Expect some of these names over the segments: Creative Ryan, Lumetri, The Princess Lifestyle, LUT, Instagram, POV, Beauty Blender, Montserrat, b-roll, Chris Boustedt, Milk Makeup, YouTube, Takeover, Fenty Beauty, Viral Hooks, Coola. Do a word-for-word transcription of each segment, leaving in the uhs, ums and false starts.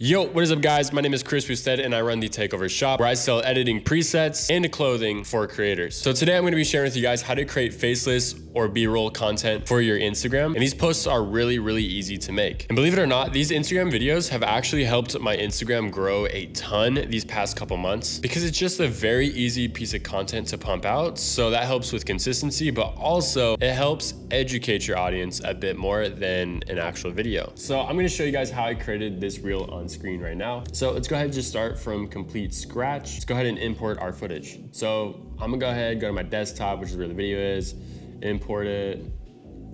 Yo, what is up guys? My name is Chris Boustedt and I run the Takeover shop where I sell editing presets and clothing for creators. So today I'm going to be sharing with you guys how to create faceless or B-roll content for your Instagram. And these posts are really, really easy to make. And believe it or not, these Instagram videos have actually helped my Instagram grow a ton these past couple months because it's just a very easy piece of content to pump out. So that helps with consistency, but also it helps educate your audience a bit more than an actual video. So I'm going to show you guys how I created this reel on screen right now. So let's go ahead and just start from complete scratch. Let's go ahead and import our footage. So I'm gonna go ahead, go to my desktop, which is where the video is, import it.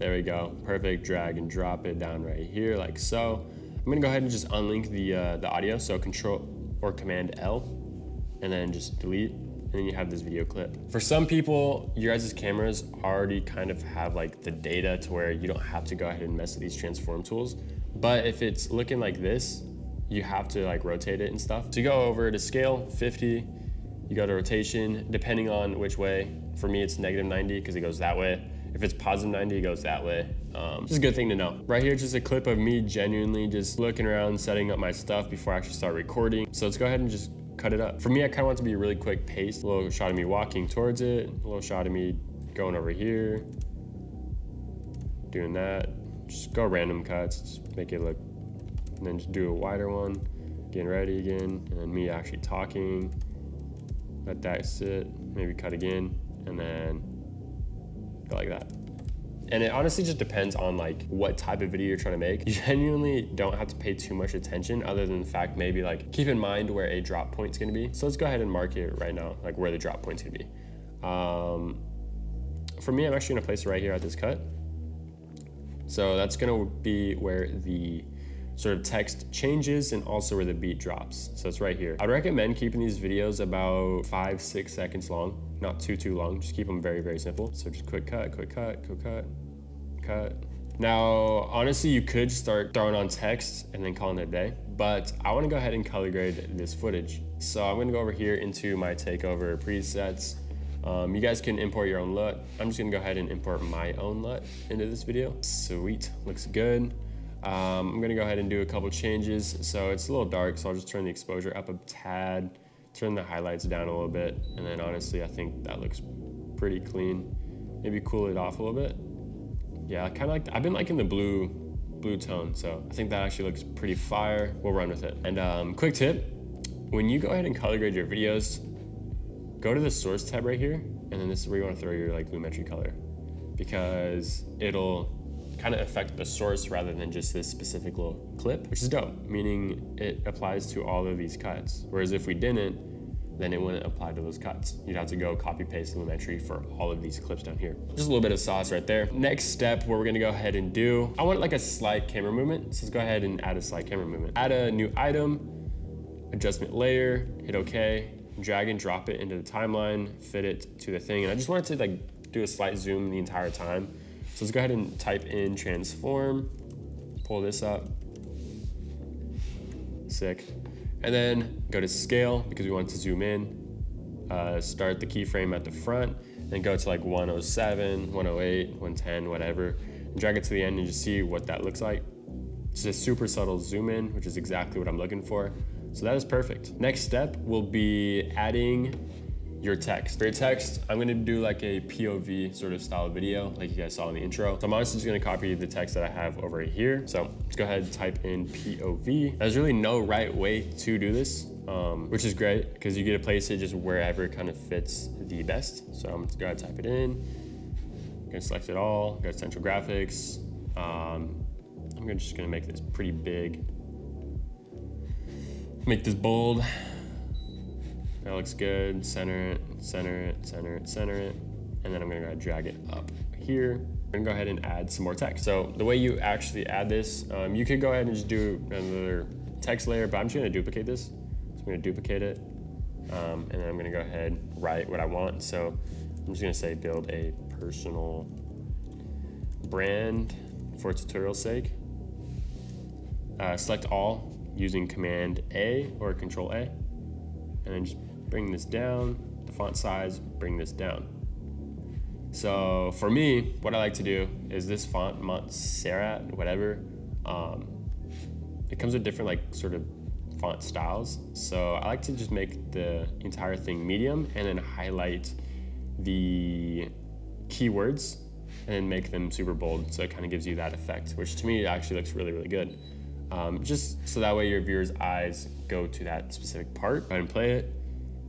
There we go, perfect. Drag and drop it down right here like so. I'm gonna go ahead and just unlink the, uh, the audio. So control or command L and then just delete. And then you have this video clip. For some people, your guys' cameras already kind of have like the data to where you don't have to go ahead and mess with these transform tools. But if it's looking like this, you have to like rotate it and stuff. So you go over to scale fifty, you go to rotation, depending on which way. For me, it's negative ninety because it goes that way. If it's positive ninety, it goes that way. Um, just a good thing to know. Right here, just a clip of me genuinely just looking around, setting up my stuff before I actually start recording. So let's go ahead and just cut it up. For me, I kind of want it to be a really quick pace. A little shot of me walking towards it, a little shot of me going over here, doing that. Just go random cuts, just make it look, and then just do a wider one, getting ready again, and then me actually talking, let that sit, maybe cut again, and then go like that. And it honestly just depends on like what type of video you're trying to make. You genuinely don't have to pay too much attention other than the fact maybe like keep in mind where a drop point's gonna be. So let's go ahead and mark it right now, like where the drop point's gonna be. Um, for me, I'm actually gonna place it right here at this cut. So that's gonna be where the sort of text changes and also where the beat drops. So it's right here. I'd recommend keeping these videos about five, six seconds long, not too, too long. Just keep them very, very simple. So just quick cut, quick cut, quick cut, cut. Now, honestly, you could start throwing on text and then calling it a day, but I wanna go ahead and color grade this footage. So I'm gonna go over here into my Takeover presets. Um, you guys can import your own L U T. I'm just gonna go ahead and import my own L U T into this video. Sweet, looks good. Um, I'm gonna go ahead and do a couple changes. So it's a little dark, so I'll just turn the exposure up a tad, turn the highlights down a little bit, and then honestly, I think that looks pretty clean. Maybe cool it off a little bit. Yeah, I kinda like, I've been liking the blue, blue tone, so I think that actually looks pretty fire. We'll run with it. And um, quick tip, when you go ahead and color grade your videos, go to the source tab right here, and then this is where you wanna throw your like Lumetri color, because it'll kind of affect the source rather than just this specific little clip, which is dope, meaning it applies to all of these cuts. Whereas if we didn't, then it wouldn't apply to those cuts. You'd have to go copy paste Lumetri for all of these clips down here. Just a little bit of sauce right there. Next step, what we're gonna go ahead and do, I want like a slide camera movement. So let's go ahead and add a slide camera movement. Add a new item, adjustment layer, hit okay, drag and drop it into the timeline, fit it to the thing. And I just wanted to like do a slight zoom the entire time. So let's go ahead and type in transform, pull this up, sick. And then go to scale because we want to zoom in, uh, start the keyframe at the front, then go to like one oh seven, one oh eight, one ten, whatever, and drag it to the end and just see what that looks like. It's a super subtle zoom in, which is exactly what I'm looking for. So that is perfect. Next step will be adding your text. For your text, I'm gonna do like a P O V sort of style video like you guys saw in the intro. So I'm honestly just gonna copy the text that I have over here. So let's go ahead and type in P O V. There's really no right way to do this, um, which is great because you get to place it just wherever it kind of fits the best. So I'm gonna go ahead and type it in. I'm gonna select it all, go to central graphics. Um, I'm gonna, just gonna make this pretty big. Make this bold. That looks good. Center it, center it, center it, center it. And then I'm gonna go ahead and drag it up here. I'm gonna go ahead and add some more text. So the way you actually add this, um, you could go ahead and just do another text layer, but I'm just gonna duplicate this. So I'm gonna duplicate it. Um, and then I'm gonna go ahead and write what I want. So I'm just gonna say build a personal brand for tutorial's sake. Uh, select all using command A or control A. And then just bring this down, the font size, bring this down. So for me, what I like to do is this font, Montserrat, whatever. Um, it comes with different like sort of font styles. So I like to just make the entire thing medium and then highlight the keywords and then make them super bold. So it kind of gives you that effect, which to me actually looks really, really good. Um, just so that way your viewers' eyes go to that specific part. Go ahead and play it.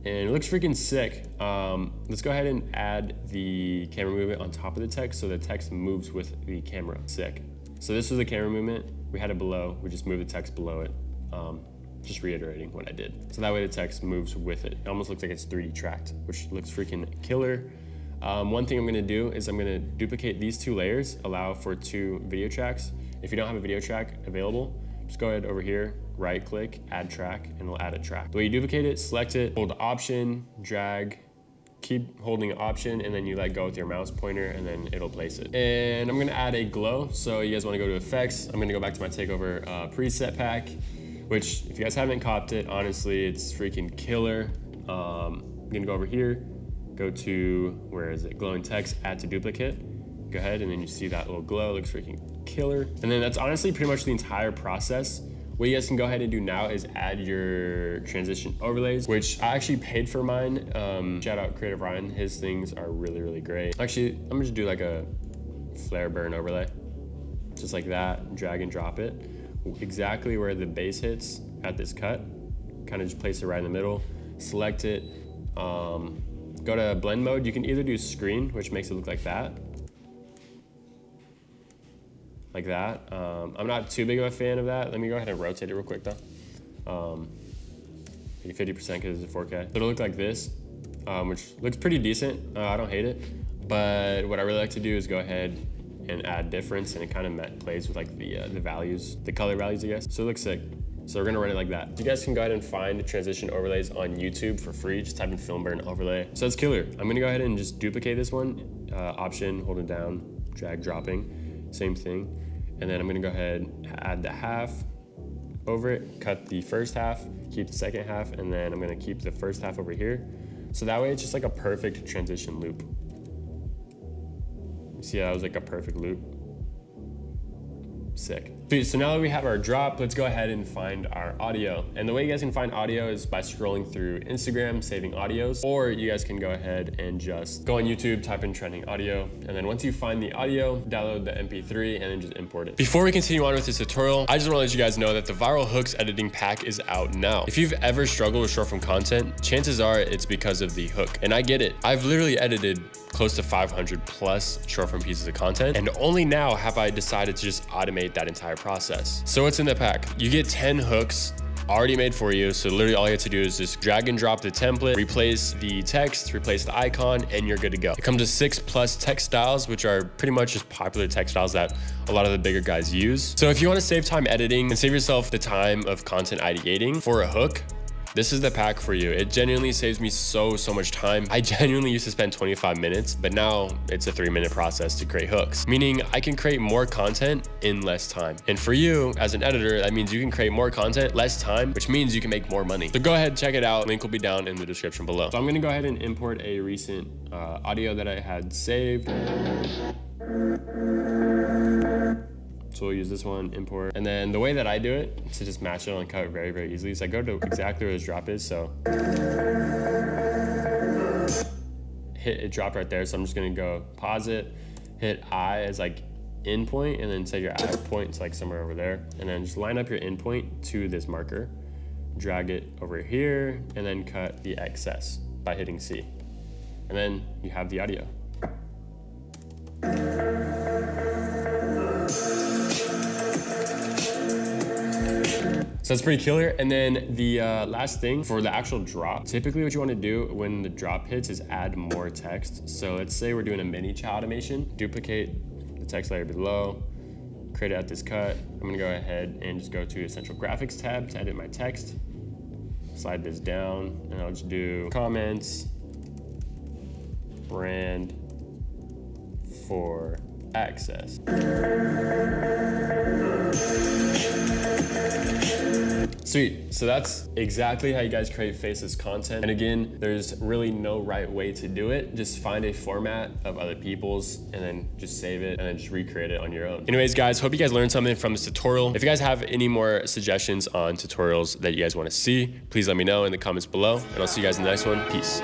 And it looks freaking sick. Um, let's go ahead and add the camera movement on top of the text so the text moves with the camera. Sick. So this was the camera movement. We had it below. We just moved the text below it. Um, just reiterating what I did. So that way the text moves with it. It almost looks like it's three D tracked, which looks freaking killer. Um, one thing I'm gonna do is I'm gonna duplicate these two layers, allow for two video tracks. If you don't have a video track available, just go ahead over here, right click, add track, and it'll add a track. The way you duplicate it, select it, hold option, drag, keep holding option, and then you let go with your mouse pointer and then it'll place it. And I'm gonna add a glow. So you guys wanna go to effects. I'm gonna go back to my Takeover uh, preset pack, which if you guys haven't copped it, honestly, it's freaking killer. Um, I'm gonna go over here, go to, where is it? Glowing text, add to duplicate. Go ahead and then you see that little glow, looks freaking killer. And then that's honestly pretty much the entire process. What you guys can go ahead and do now is add your transition overlays, which I actually paid for mine. Um, shout out Creative Ryan, his things are really, really great. Actually, I'm gonna just do like a flare burn overlay, just like that, drag and drop it. Exactly where the base hits at this cut, kind of just place it right in the middle, select it, um, go to blend mode. You can either do screen, which makes it look like that, like that. Um, I'm not too big of a fan of that. Let me go ahead and rotate it real quick though. Um, fifty percent because it's a four K. It'll look like this, um, which looks pretty decent. Uh, I don't hate it, but what I really like to do is go ahead and add difference, and it kind of plays with like the, uh, the values, the color values, I guess. So it looks sick. So we're gonna run it like that. You guys can go ahead and find transition overlays on YouTube for free. Just type in film burn overlay. So that's killer. I'm gonna go ahead and just duplicate this one. Uh, option, hold it down, drag, dropping. Same thing. And then I'm gonna go ahead and add the half over it, cut the first half, keep the second half, and then I'm gonna keep the first half over here. So that way it's just like a perfect transition loop. See how that was like a perfect loop? Sick. So now that we have our drop, let's go ahead and find our audio. And the way you guys can find audio is by scrolling through Instagram, saving audios, or you guys can go ahead and just go on YouTube, type in trending audio. And then once you find the audio, download the M P three and then just import it. Before we continue on with this tutorial, I just want to let you guys know that the Viral Hooks editing pack is out now. If you've ever struggled with short form content, chances are it's because of the hook. And I get it. I've literally edited close to five hundred plus short form pieces of content. And only now have I decided to just automate that entire process. So what's in the pack? You get ten hooks already made for you. So literally all you have to do is just drag and drop the template, replace the text, replace the icon, and you're good to go. It comes with six plus text styles, which are pretty much just popular text styles that a lot of the bigger guys use. So if you want to save time editing and save yourself the time of content ideating for a hook, this is the pack for you. It genuinely saves me so, so much time. I genuinely used to spend twenty-five minutes, but now it's a three minute process to create hooks, meaning I can create more content in less time. And for you as an editor, that means you can create more content, less time, which means you can make more money. So go ahead, check it out. Link will be down in the description below. So I'm gonna go ahead and import a recent uh, audio that I had saved. So we'll use this one, import. And then the way that I do it is to just match it and cut it very, very easily. So I go to exactly where this drop is. So hit it, drop right there. So I'm just gonna go pause it, hit I as like end point, and then set your I point to like somewhere over there. And then just line up your end point to this marker, drag it over here, and then cut the excess by hitting C. And then you have the audio. So that's pretty killer. And then the uh, last thing for the actual drop, typically what you want to do when the drop hits is add more text. So let's say we're doing a mini child automation, duplicate the text layer below, create it at this cut. I'm going to go ahead and just go to Essential Graphics tab to edit my text, slide this down, and I'll just do comments, brand for access. Sweet, so that's exactly how you guys create faceless content. And again, there's really no right way to do it. Just find a format of other people's and then just save it and then just recreate it on your own. Anyways, guys, hope you guys learned something from this tutorial. If you guys have any more suggestions on tutorials that you guys wanna see, please let me know in the comments below, and I'll see you guys in the next one. Peace.